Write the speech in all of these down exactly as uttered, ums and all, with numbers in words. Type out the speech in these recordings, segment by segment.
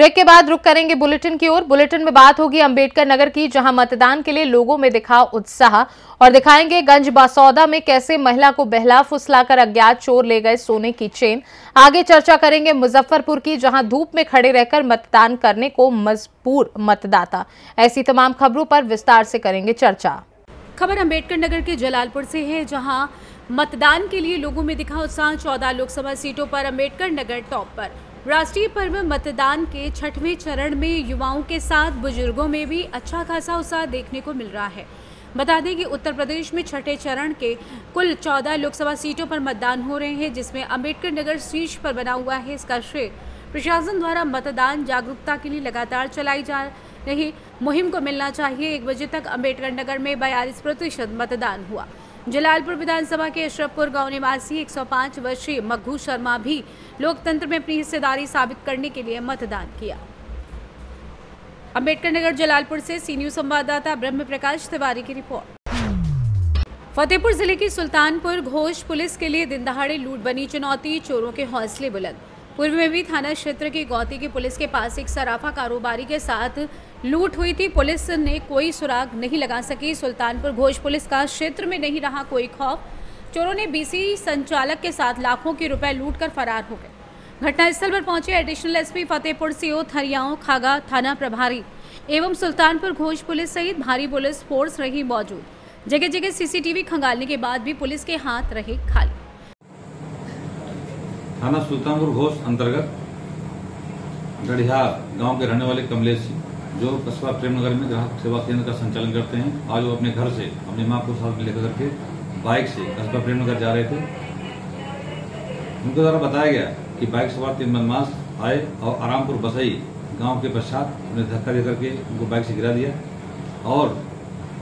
Break के बाद रुक करेंगे बुलेटिन की ओर। बुलेटिन में बात होगी अंबेडकर नगर की, जहां मतदान के लिए लोगों में दिखा उत्साह, और दिखाएंगे गंज बासौदा में कैसे महिला को बहला फुसलाकर अज्ञात चोर ले गए सोने की चेन। आगे चर्चा करेंगे मुजफ्फरपुर की, जहां धूप में खड़े रहकर मतदान करने को मजबूर मतदाता। ऐसी तमाम खबरों पर विस्तार से करेंगे चर्चा। खबर अंबेडकर नगर के जलालपुर से है, जहां मतदान के लिए लोगों में दिखा उत्साह। चौदह लोकसभा सीटों पर अंबेडकर नगर टॉप पर। राष्ट्रीय पर्व मतदान के छठवें चरण में युवाओं के साथ बुजुर्गों में भी अच्छा खासा उत्साह देखने को मिल रहा है। बता दें कि उत्तर प्रदेश में छठे चरण के कुल चौदह लोकसभा सीटों पर मतदान हो रहे हैं, जिसमें अंबेडकर नगर शीर्ष पर बना हुआ है। इसका श्रेय प्रशासन द्वारा मतदान जागरूकता के लिए लगातार चलाई जा रही मुहिम को मिलना चाहिए। एक बजे तक अम्बेडकर नगर में बयालीस प्रतिशत मतदान हुआ। जलालपुर विधानसभा के अशरफपुर गांव निवासी एक सौ पाँच वर्षीय मघू शर्मा भी लोकतंत्र में अपनी हिस्सेदारी साबित करने के लिए मतदान किया। अंबेडकर नगर जलालपुर से सी न्यूज़ संवाददाता ब्रह्म प्रकाश तिवारी की रिपोर्ट। फतेहपुर जिले की सुल्तानपुर घोष पुलिस के लिए दिन दहाड़े लूट बनी चुनौती, चोरों के हौसले बुलंद। पूर्व में भी थाना क्षेत्र के गौती की पुलिस के पास एक सराफा कारोबारी के साथ लूट हुई थी। पुलिस ने कोई सुराग नहीं लगा सकी। सुल्तानपुर घोष पुलिस का क्षेत्र में नहीं रहा कोई खौफ। चोरों ने बीसी संचालक के साथ लाखों के रुपए लूटकर फरार हो गए। घटनास्थल पर पहुंचे additional SP Fatehpur CO Thariyaon Khaga थाना प्रभारी एवं सुल्तानपुर घोष पुलिस सहित भारी पुलिस फोर्स रही मौजूद। जगह जगह सीसीटीवी खंगालने के बाद भी पुलिस के हाथ रहे खाली। थाना सुल्तानपुर घोष अंतर्गत गढ़िया गांव के रहने वाले कमलेश सिंह, जो कस्बा प्रेमनगर में ग्राहक सेवा केंद्र का संचालन करते हैं, आज वो अपने घर से अपनी मां को साथ में लेकर के बाइक से कस्बा प्रेमनगर जा रहे थे। उनके द्वारा बताया गया कि बाइक सवार तीन बदमाश आए और आरामपुर बसाई गांव के पश्चात उन्हें धक्का देकर के उनको बाइक से गिरा दिया और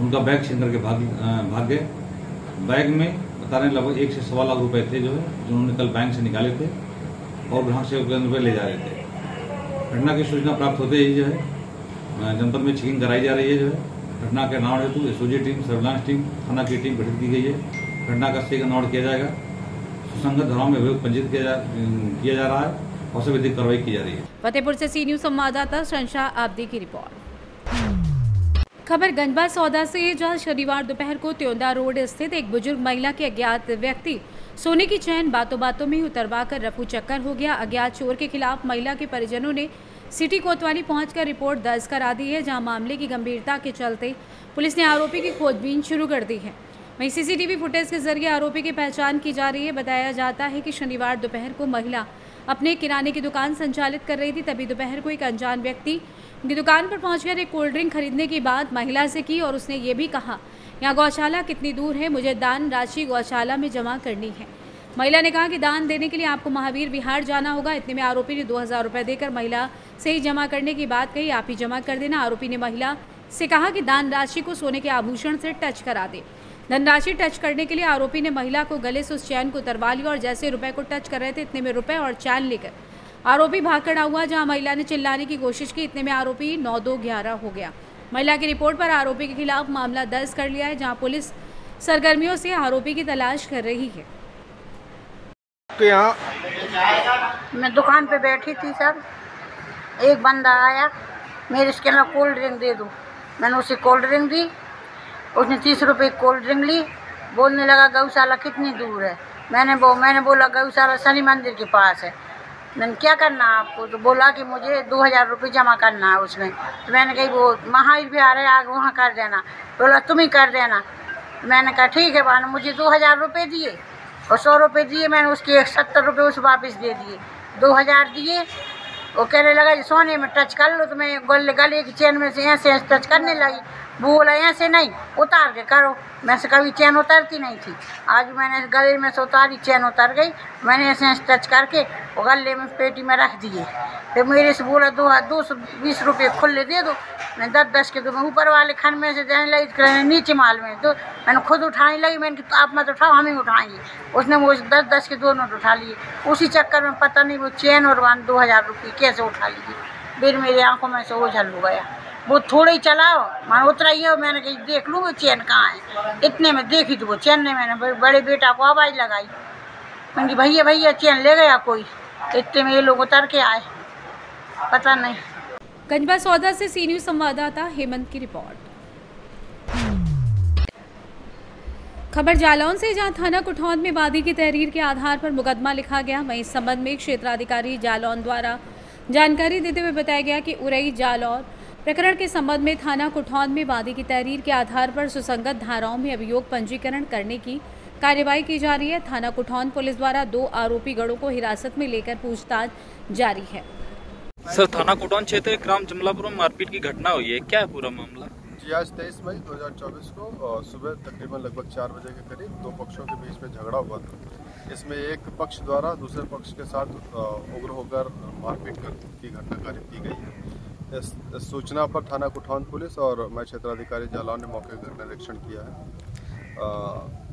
उनका बैग छीन करके भाग गए। बैग में बताने लगभग एक से सवा लाख रुपए थे, जो है जो उन्होंने कल बैंक से निकाले थे और ग्राहक सेवा केंद्र पर ले जा रहे थे। घटना की सूचना प्राप्त होते ही जो है जनपद में चेकिंग कराई जा रही है। जो है घटना के नाम हेतु एसओजी टीम, सर्विलांस टीम, थाना की टीम गठित की गई है। घटना का सही नाम किया जाएगा। सुसंगत धाराओं में अभियोग पंजीकृत किया जा किया जा रहा है और सभी कार्रवाई की जा रही है। फतेहपुर से सी न्यूज़ संवाददाता शंशा आब्दी की रिपोर्ट। खबर गंज बासौदा से, जहां शनिवार दोपहर को त्योंदा रोड स्थित एक बुजुर्ग महिला के अज्ञात व्यक्ति सोने की चैन बातों बातों में उतरवा कर रफू चक्कर हो गया। अज्ञात चोर के खिलाफ महिला के परिजनों ने सिटी कोतवाली पहुंचकर रिपोर्ट दर्ज करा दी है, जहां मामले की गंभीरता के चलते पुलिस ने आरोपी की खोजबीन शुरू कर दी है। वहीं सीसीटीवी फुटेज के जरिए आरोपी की पहचान की जा रही है। बताया जाता है कि शनिवार दोपहर को महिला अपने किराने की दुकान संचालित कर रही थी, तभी दोपहर को एक अनजान व्यक्ति की दुकान पर पहुंचकर एक कोल्ड ड्रिंक खरीदने की बात महिला से की और उसने ये भी कहा, यहाँ गौशाला कितनी दूर है, मुझे दान राशि गौशाला में जमा करनी है। महिला ने कहा कि दान देने के लिए आपको महावीर विहार जाना होगा। इतने में आरोपी ने दो हजार रुपये देकर महिला से ही जमा करने की बात कही, आप ही जमा कर देना। आरोपी ने महिला से कहा कि दान राशि को सोने के आभूषण से टच करा दे। धनराशि टच करने के लिए आरोपी ने महिला को गले से उस चैन को उतरवा लिया और जैसे रुपए को टच कर रहे थे, इतने में रुपए और चैन लेकर आरोपी भागकर हुआ, जहां महिला ने चिल्लाने की कोशिश की। इतने में आरोपी नौ दो ग्यारह हो गया। महिला की रिपोर्ट पर आरोपी के खिलाफ मामला दर्ज कर लिया है, जहां पुलिस सरगर्मियों से आरोपी की तलाश कर रही है। मैं दुकान पे बैठी थी सर, एक बंदा आया, मेरे इसके अलावा कोल्ड ड्रिंक दे दो। मैंने उसे कोल्ड ड्रिंक दी, उसने तीस रुपये कोल्ड ड्रिंक ली। बोलने लगा गौशाला कितनी दूर है। मैंने बो मैंने बोला गौशाला शनि मंदिर के पास है। मैंने क्या करना आपको, तो बोला कि मुझे दो हज़ार रुपये जमा करना है उसमें। तो मैंने कही वो महावीर विहार है, आग वहाँ कर देना। बोला तुम ही कर देना। मैंने कहा ठीक है बानो। मुझे दो हज़ार रुपये दिए और सौ रुपये दिए। मैंने उसके एक सत्तर रुपये उस वापस दे दिए। दो हज़ार दिए। वो कहने लगा सोने में टच कर लो। तो मैं गले गले की चैन में से ऐसे टच करने लगी। बोला ऐसे नहीं, उतार के करो। मैं से कभी चैन उतारती नहीं थी, आज मैंने गले में से उतारी, चैन उतार गई। मैंने ऐसे ऐसे टच करके वो गले में पेटी में रख दिए। फिर मेरे से बोला दो दो सौ बीस रुपये खुले दे दो। मैं दस दस के दो। मैं ऊपर वाले खन में से देने लगी, नीचे माल में दो। मैंने खुद उठाने लगी। मैंने कहा आप मत उठाओ, हम ही उठाएंगे। उसने वो दस दस के दो नोट उठा लिए। उसी चक्कर में पता नहीं वो चैन और वन दो हज़ार रुपये कैसे उठा लीजिए। फिर मेरी आँखों में से ओझल हो गया। वो थोड़ा ही चलाओ, मान उतरा ही हो। मैंने कही देख लूँ वो चैन कहाँ है। इतने में देखी तो वो चैन ने, मैंने बड़े बेटा को आवाज़ लगाई। मैंने कहा भैया भैया चैन ले गया कोई। इतने में ये लोग उतर के आए। पता नहीं। गंज बासौदा से सी न्यूज़ संवाददाता हेमंत की रिपोर्ट। खबर जालौन से, जहां थाना कुठौंद में वादी की तहरीर के आधार पर मुकदमा लिखा गया। वहीं इस संबंध में क्षेत्राधिकारी जालौन द्वारा जानकारी देते हुए बताया गया कि उरई जालौन प्रकरण के संबंध में थाना कुठौंद में वादी की तहरीर के आधार पर सुसंगत धाराओं में अभियोग पंजीकरण करने की कार्यवाही की जा रही है। थाना कुठौंद पुलिस द्वारा दो आरोपी गढ़ों को हिरासत में लेकर पूछताछ जारी है। सर, थाना कुठौंद क्षेत्र ग्राम जमलापुर में मारपीट की घटना हुई है, क्या है पूरा मामला? जी, आज तेईस मई दो हज़ार चौबीस को सुबह तकरीबन लगभग चार बजे के करीब दो पक्षों के बीच में झगड़ा हुआ था। इसमें एक पक्ष द्वारा दूसरे पक्ष के साथ उग्र होकर मारपीट की घटना कार्य की गई है। इस सूचना पर थाना कुठौंद पुलिस और मैं क्षेत्राधिकारी जालौन ने मौके का निरीक्षण किया है।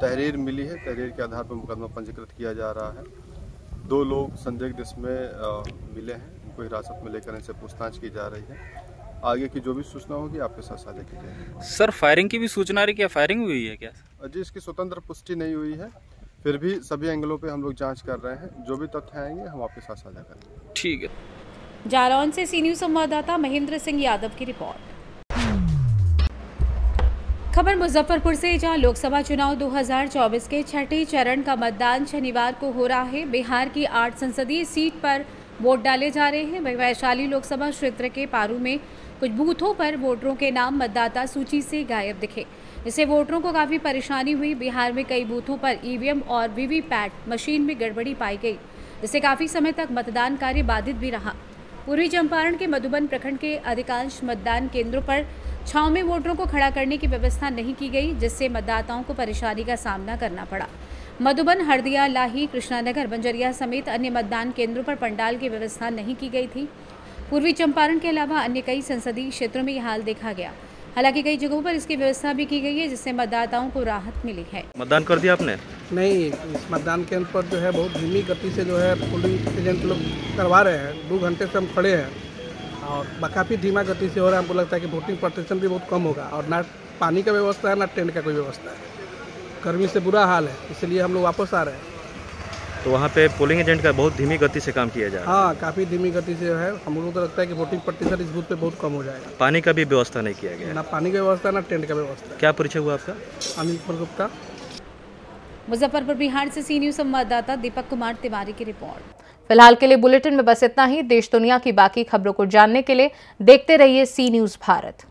तहरीर मिली है, तहरीर के आधार पर मुकदमा पंजीकृत किया जा रहा है। दो लोग संदिग्ध इसमें मिले हैं, उनको हिरासत में लेकर इनसे पूछताछ की जा रही है। आगे की जो भी सूचना होगी आपके साथ साझा की जाएगी। सर, फायरिंग की भी सूचना रही, क्या फायरिंग हुई है क्या? जी, इसकी स्वतंत्र पुष्टि नहीं हुई है, फिर भी सभी एंगलों पे हम लोग जांच कर रहे हैं। जो भी तथ्य आएंगे हम आपके साथ साझा करेंगे। ठीक है। जालौन से सी न्यूज़ संवाददाता महेंद्र सिंह यादव की रिपोर्ट। खबर मुजफ्फरपुर से, जहां लोकसभा चुनाव दो हज़ार चौबीस के छठे चरण का मतदान शनिवार को हो रहा है। बिहार की आठ संसदीय सीट पर वोट डाले जा रहे हैं। वैशाली लोकसभा क्षेत्र के पारू में कुछ बूथों पर वोटरों के नाम मतदाता सूची से गायब दिखे, इससे वोटरों को काफ़ी परेशानी हुई। बिहार में कई बूथों पर ईवीएम और वीवीपैट मशीन में गड़बड़ी पाई गई, इससे काफ़ी समय तक मतदान कार्य बाधित भी रहा। पूर्वी चंपारण के मधुबन प्रखंड के अधिकांश मतदान केंद्रों पर छांव में वोटरों को खड़ा करने की व्यवस्था नहीं की गई, जिससे मतदाताओं को परेशानी का सामना करना पड़ा। मधुबन, हरदिया, लाही, कृष्णानगर, बंजरिया समेत अन्य मतदान केंद्रों पर पंडाल की व्यवस्था नहीं की गई थी। पूर्वी चंपारण के अलावा अन्य कई संसदीय क्षेत्रों में यह हाल देखा गया। हालांकि कई जगहों पर इसकी व्यवस्था भी की गई है, जिससे मतदाताओं को राहत मिली है। मतदान कर दिया आपने? नहीं, इस मतदान केंद्र पर जो है बहुत धीमी गति से जो है पोलिंग एजेंट लोग करवा रहे हैं। दो घंटे से हम खड़े हैं और काफ़ी धीमा गति से हो रहा है। हमको लगता है कि वोटिंग प्रतिशत भी बहुत कम होगा और ना पानी का व्यवस्था है, ना टेंट का कोई व्यवस्था है। गर्मी से बुरा हाल है, इसलिए हम लोग वापस आ रहे हैं। तो वहाँ पे पोलिंग एजेंट का बहुत धीमी गति से काम किया जा रहा है। हाँ, काफ़ी धीमी गति से है। हम लोग को लगता है कि वोटिंग प्रतिशत इस बूथ पे बहुत कम हो जाएगा। पानी का भी व्यवस्था नहीं किया गया, ना पानी का व्यवस्था, ना टेंट का व्यवस्था। क्या परिचय हुआ आपका? अनिल प्रगुप्ता। मुजफ्फरपुर बिहार से सी न्यूज़ संवाददाता दीपक कुमार तिवारी की रिपोर्ट। फिलहाल के लिए बुलेटिन में बस इतना ही। देश दुनिया की बाकी खबरों को जानने के लिए देखते रहिए सी न्यूज़ भारत।